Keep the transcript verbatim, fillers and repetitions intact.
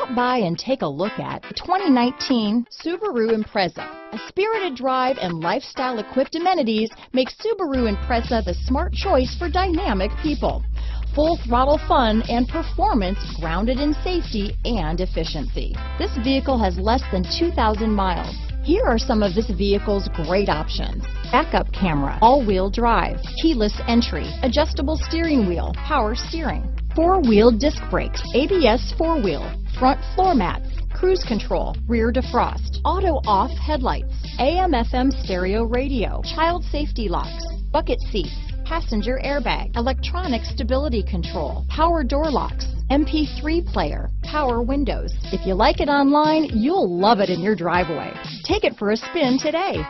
Stop by and take a look at the twenty nineteen Subaru Impreza. A spirited drive and lifestyle-equipped amenities make Subaru Impreza the smart choice for dynamic people. Full throttle fun and performance grounded in safety and efficiency. This vehicle has less than two thousand miles. Here are some of this vehicle's great options. Backup camera, all-wheel drive, keyless entry, adjustable steering wheel, power steering, four-wheel disc brakes, A B S four-wheel, front floor mats, cruise control, rear defrost, auto-off headlights, A M F M stereo radio, child safety locks, bucket seats, passenger airbag, electronic stability control, power door locks, M P three player, power windows. If you like it online, you'll love it in your driveway. Take it for a spin today.